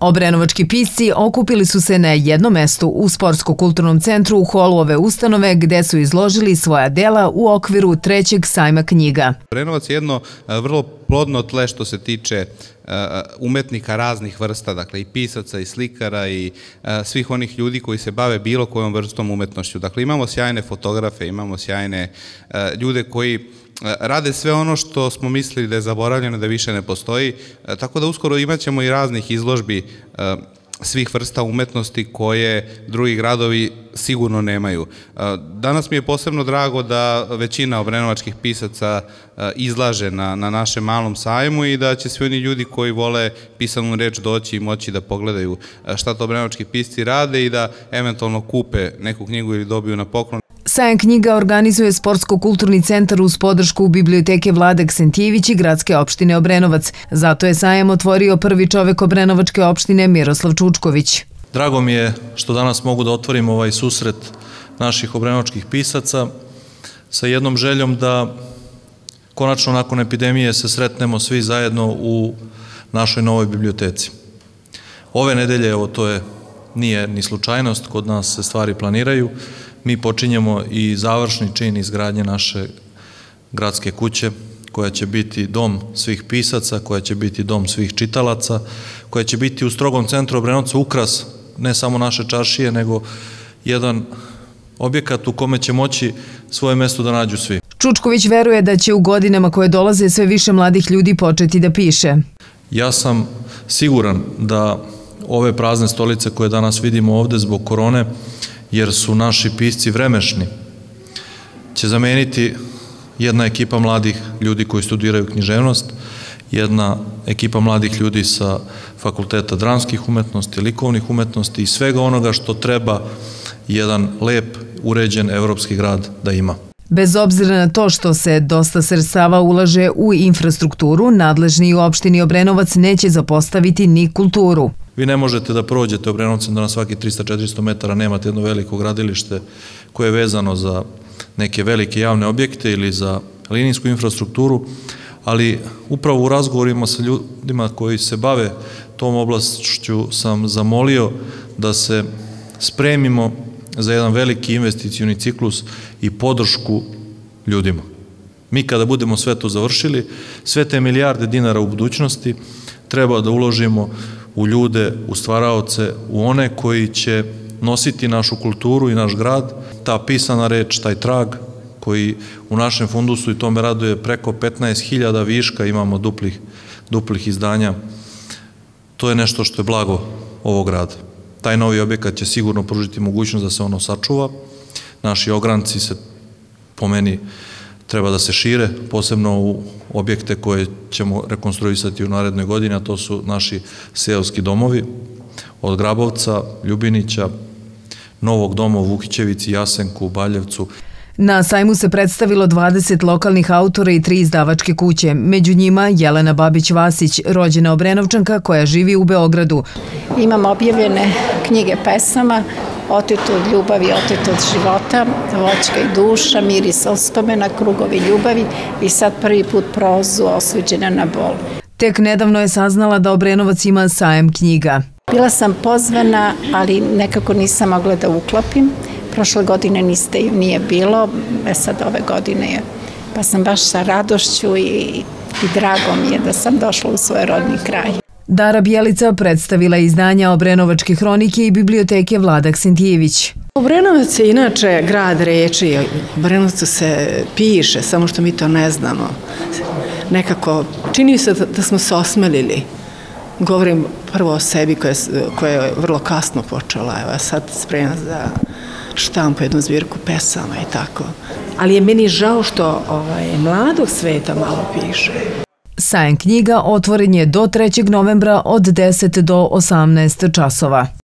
Obrenovački pisci okupili su se na jednom mestu u Sportsko-kulturnom centru u holu ove ustanove gde su izložili svoja dela u okviru trećeg sajma knjiga. Obrenovac je jedno vrlo plodno tle što se tiče umetnika raznih vrsta, dakle i pisaca i slikara i svih onih ljudi koji se bave bilo kojom vrstom umetnošću. Dakle, imamo sjajne fotografe, imamo sjajne ljude koji rade sve ono što smo mislili da je zaboravljeno, da više ne postoji, tako da uskoro imat ćemo i raznih izložbi svih vrsta umetnosti koje drugi gradovi sigurno nemaju. Danas mi je posebno drago da većina obrenovačkih pisaca izlaže na našem malom sajmu i da će svi oni ljudi koji vole pisanu reč doći i moći da pogledaju šta to obrenovački pisci rade i da eventualno kupe neku knjigu ili dobiju na poklon. Sajam knjiga organizuje Sportsko-kulturni centar uz podršku biblioteke Vladek Sentijević i gradske opštine Obrenovac. Zato je sajam otvorio prvi čovek Obrenovačke opštine Miroslav Čučković. Drago mi je što danas mogu da otvorim ovaj susret naših obrenovačkih pisaca sa jednom željom da konačno nakon epidemije se sretnemo svi zajedno u našoj novoj biblioteci. Ove nedelje, evo to je, nije ni slučajnost, kod nas se stvari planiraju. Mi počinjemo i završni čin izgradnje naše gradske kuće koja će biti dom svih pisaca, koja će biti dom svih čitalaca, koja će biti u strogom centru Obrenovca ukras ne samo naše čaršije, nego jedan objekat u kome će moći svoje mesto da nađu svi. Čučković veruje da će u godinama koje dolaze sve više mladih ljudi početi da piše. Ja sam siguran da ove prazne stolice koje danas vidimo ovde zbog korone, jer su naši pisci vremešni, će zameniti jedna ekipa mladih ljudi koji studiraju književnost, jedna ekipa mladih ljudi sa fakulteta dramskih umetnosti, likovnih umetnosti i svega onoga što treba jedan lep, uređen evropski grad da ima. Bez obzira na to što se dosta sredstava ulaže u infrastrukturu, nadležni u opštini Obrenovac neće zapostaviti ni kulturu. Vi ne možete da prođete Obrenovcem da na svaki 300-400 metara nemate jedno veliko gradilište koje je vezano za neke velike javne objekte ili za linijsku infrastrukturu, ali upravo u razgovorima sa ljudima koji se bave tom oblašću sam zamolio da se spremimo za jedan veliki investicioni ciklus i podršku ljudima. Mi kada budemo sve to završili, sve te milijarde dinara u budućnosti treba da uložimo u ljude, u stvaraoce, u one koji će nositi našu kulturu i naš grad. Ta pisana reč, taj trag koji u našem fundusu, i to me raduje, preko 15.000 viška imamo duplih izdanja. To je nešto što je blago ovog grada. Taj novi objekat će sigurno pružiti mogućnost da se ono sačuva. Naši ogranci se, po meni, treba da se šire, posebno u objekte koje ćemo rekonstruisati u narednoj godini, a to su naši seoski domovi, od Grabovca, Ljubinića, Novog doma u Vukićevici, Jasenku, Baljevcu. Na sajmu se predstavilo 20 lokalnih autora i 3 izdavačke kuće. Među njima Jelena Babić-Vasić, rođena Obrenovčanka koja živi u Beogradu. Imam objavljene knjige pesama, Oteto od ljubavi, oteto od života, Voćka i duša, miris ospomena, krugovi ljubavi i sad prvi put prozu Osuđena na bol. Tek nedavno je saznala da Obrenovac ima sajam knjiga. Bila sam pozvana, ali nekako nisam mogla da uklopim. Prošle godine nije bilo, sad ove godine je. Pa sam baš sa radošću i drago mi je da sam došla u svoj rodni kraj. Dara Bijelica predstavila izdanja Obrenovačke hronike i biblioteke Vlada Ksintijević. Obrenovac je inače grad reči, Obrenovcu se piše, samo što mi to ne znamo. Nekako, čini se da smo se osmelili. Govorim prvo o sebi koja je vrlo kasno počela, evo sad spremam za štampu, jednu zbirku pesama i tako. Ali je meni žao što mladog sveta malo piše. Sajam knjiga otvoren je do 3. novembra od 10 do 18 časova.